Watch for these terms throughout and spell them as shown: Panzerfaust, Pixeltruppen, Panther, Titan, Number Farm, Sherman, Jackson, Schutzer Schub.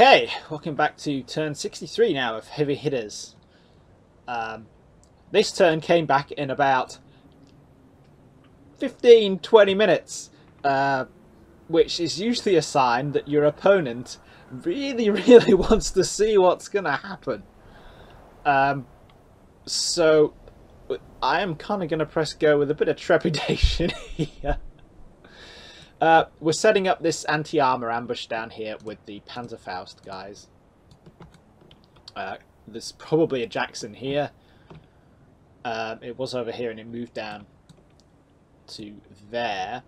Okay, welcome back to turn 63 now of Heavy Hitters. This turn came back in about 15-20 minutes, which is usually a sign that your opponent really wants to see what's going to happen. So I am kind of going to press go with a bit of trepidation here. We're setting up this anti-armor ambush down here with the Panzerfaust guys. There's probably a Jackson here. It was over here and it moved down to there.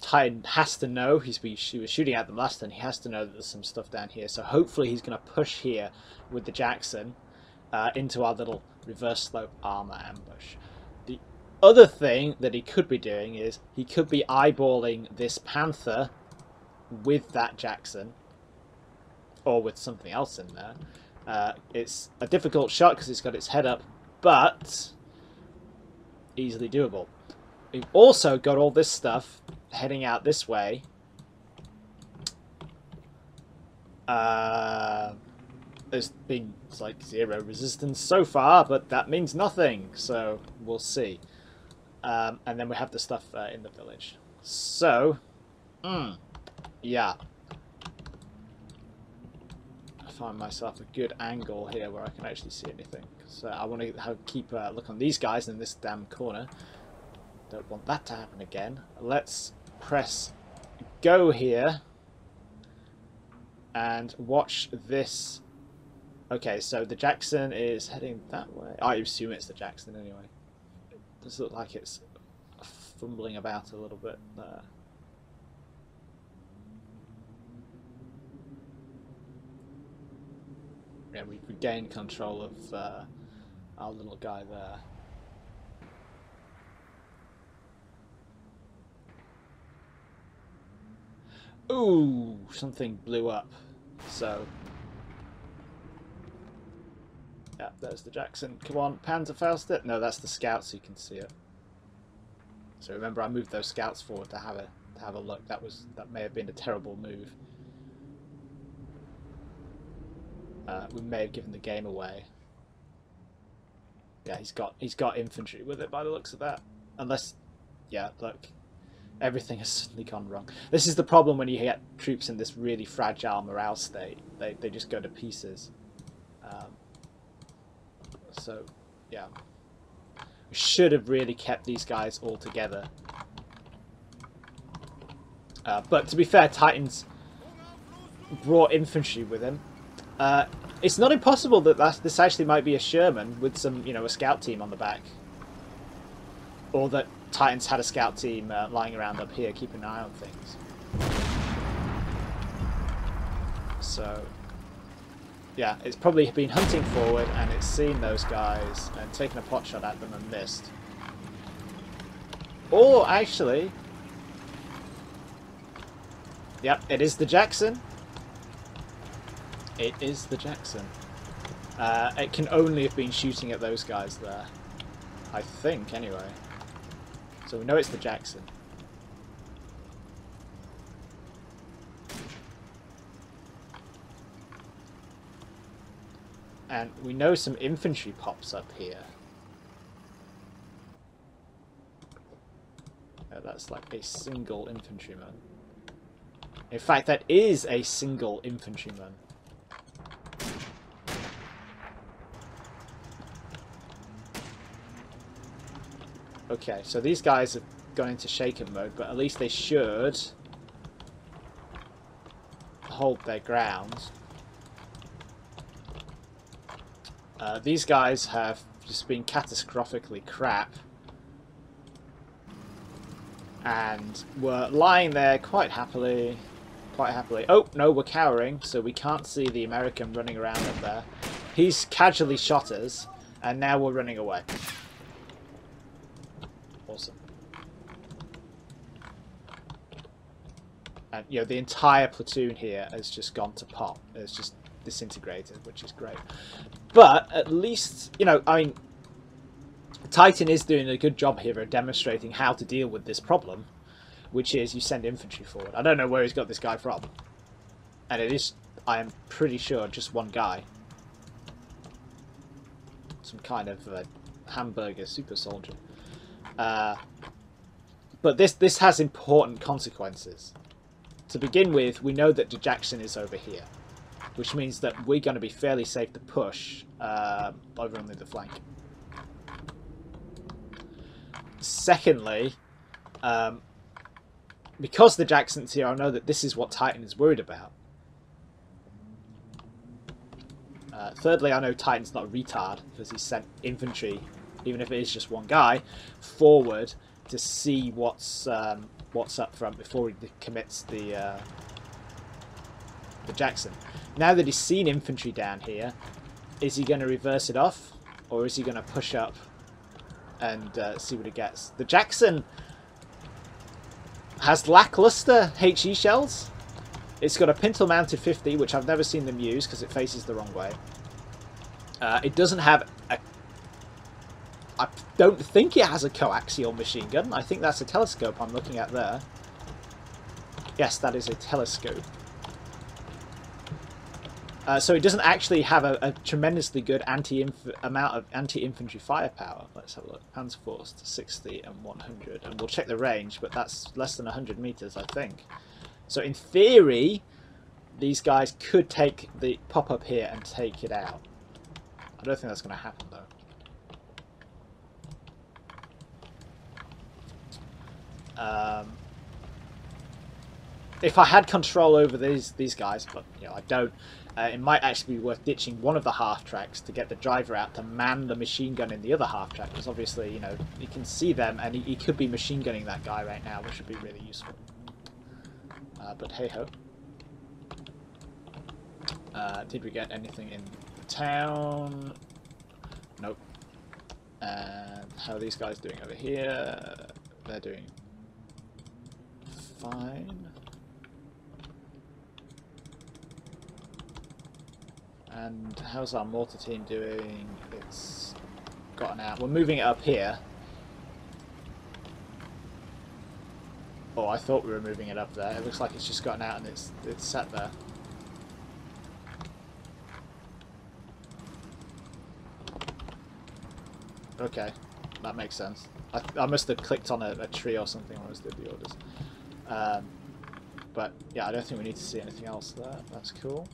Titan has to know, he was shooting at them last time, he has to know that there's some stuff down here. So hopefully he's going to push here with the Jackson into our little reverse slope armor ambush. Other thing that he could be doing is he could be eyeballing this Panther with that Jackson or with something else in there. It's a difficult shot because it's got its head up, but easily doable. We've also got all this stuff heading out this way. There's been like zero resistance so far, but that means nothing, so we'll see. And then we have the stuff in the village. So, yeah. I find myself a good angle here where I can actually see anything. So I want to keep a look on these guys in this damn corner. Don't want that to happen again. Let's press go here. And watch this. Okay, so the Jackson is heading that way. I assume it's the Jackson anyway. Does look like it's fumbling about a little bit there. Yeah, we've regained control of our little guy there. Ooh, something blew up. So, yeah, there's the Jackson. Come on, Panzerfaust it. No, that's the scouts. You can see it. So remember, I moved those scouts forward to have a look. That may have been a terrible move. We may have given the game away. Yeah, he's got infantry with it by the looks of that. Unless, yeah, look, everything has suddenly gone wrong. This is the problem when you get troops in this really fragile morale state. They just go to pieces. So, yeah, we should have really kept these guys all together. But to be fair, Titan's brought infantry with him. It's not impossible that this actually might be a Sherman with some, you know, a scout team on the back, or that Titan's had a scout team lying around up here, keeping an eye on things. So, yeah, it's probably been hunting forward and it's seen those guys and taken a pot shot at them and missed. Or actually, yep, it is the Jackson. It is the Jackson. It can only have been shooting at those guys there, I think, anyway. So we know it's the Jackson. And we know some infantry pops up here. Oh, that's like a single infantryman. In fact, that is a single infantryman. Okay, so these guys have gone into shaken mode, but at least they should hold their ground. These guys have just been catastrophically crap and were lying there quite happily. Oh no, we're cowering, so we can't see the American running around up there. He's casually shot us and now we're running away. Awesome. And you know, the entire platoon here has just gone to pot. It's just disintegrated, which is great. But at least, you know, I mean, Titan is doing a good job here of demonstrating how to deal with this problem, which is you send infantry forward. I don't know where he's got this guy from. And it is, I'm pretty sure, just one guy. Some kind of hamburger super soldier. But this has important consequences. To begin with, we know that the Jackson is over here, which means that we're going to be fairly safe to push over on the other flank. Secondly, because the Jackson's here, I know that this is what Titan is worried about. Thirdly, I know Titan's not a retard, because he sent infantry, even if it is just one guy, forward to see what's up front before he commits the Jackson. Now that he's seen infantry down here, is he going to reverse it off, or is he going to push up and see what he gets? The Jackson has lackluster HE shells. It's got a pintle mounted 50, which I've never seen them use because it faces the wrong way. It doesn't have a... I don't think it has a coaxial machine gun. I think that's a telescope I'm looking at there. Yes, that is a telescope. So it doesn't actually have a tremendously good amount of anti-infantry firepower. Let's have a look. Panzerfaust, 60 and 100. And we'll check the range, but that's less than 100 meters, I think. So in theory, these guys could take the pop up here and take it out. I don't think that's going to happen, though. If I had control over these guys, but you know I don't, it might actually be worth ditching one of the half tracks to get the driver out to man the machine gun in the other half track, because obviously you know you can see them and he could be machine gunning that guy right now, which would be really useful. But hey ho. Did we get anything in the town? Nope. And how are these guys doing over here? They're doing fine. And how's our mortar team doing? It's gotten out. We're moving it up here. Oh, I thought we were moving it up there. It looks like it's just gotten out and it's sat there. Okay, that makes sense. I must have clicked on a tree or something when I was doing the orders. But yeah, I don't think we need to see anything else there. That's cool.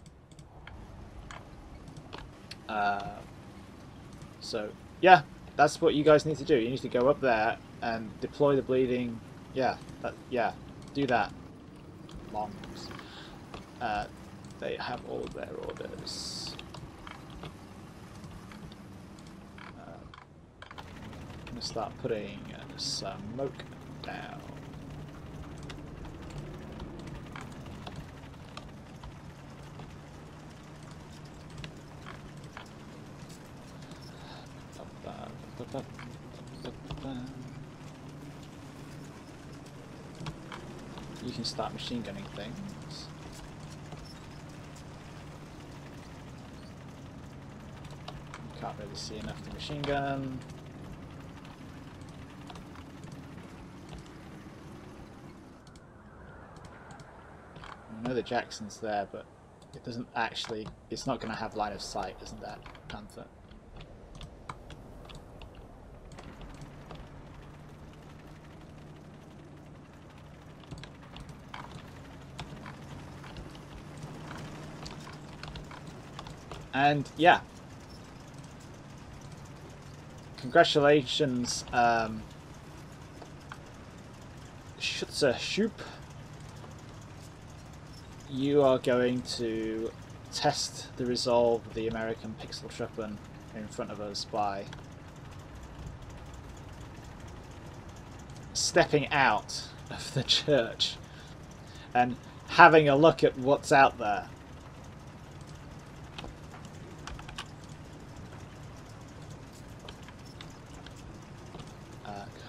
So yeah, that's what you guys need to do. You need to go up there and deploy the bleeding. Yeah, do that. Longs. They have all of their orders. I'm going to start putting smoke down. You can start machine gunning things. Can't really see enough to machine gun. I know the Jackson's there, but it doesn't actually, it's not going to have line of sight, isn't that, Panther? And yeah, congratulations, Schutzer Schub. You are going to test the resolve of the American Pixeltruppen in front of us by stepping out of the church and having a look at what's out there.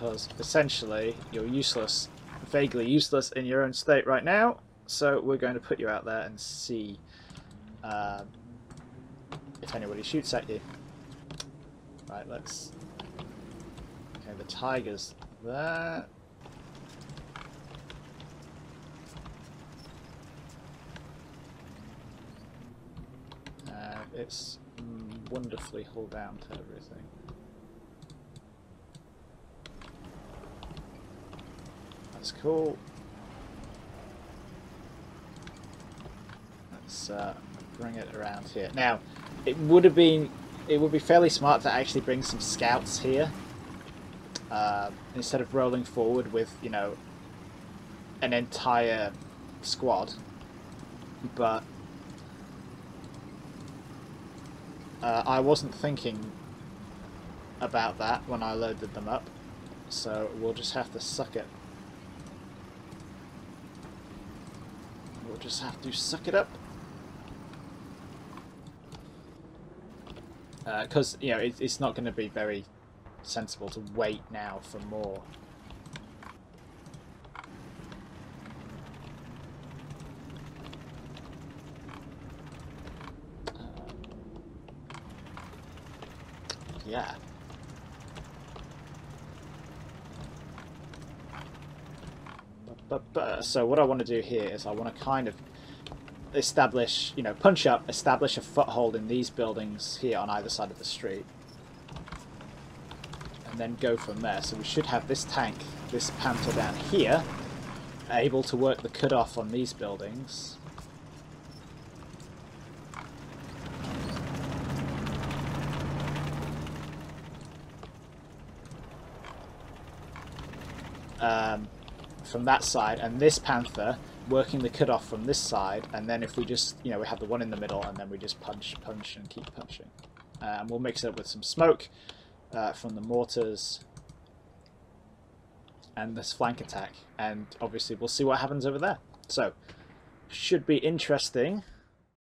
Because essentially you're useless, vaguely useless in your own state right now, so we're going to put you out there and see if anybody shoots at you. Right, let's... Okay, the tiger's there. It's wonderfully hull down to everything. That's cool. Let's bring it around here. Now, it would be fairly smart to actually bring some scouts here instead of rolling forward with, you know, an entire squad. But I wasn't thinking about that when I loaded them up, so we'll just have to suck it. We'll just have to suck it up. Because, you know, it's not going to be very sensible to wait now for more. Yeah. But, so what I want to do here is I want to kind of establish, you know, punch up, establish a foothold in these buildings here on either side of the street. And then go from there. So we should have this tank, this Panther down here, able to work the cutoff on these buildings. From that side, and this Panther working the cutoff from this side, and then if we just, you know, we have the one in the middle, and then we just punch and keep punching, and we'll mix it up with some smoke from the mortars and this flank attack, and obviously we'll see what happens over there. So should be interesting.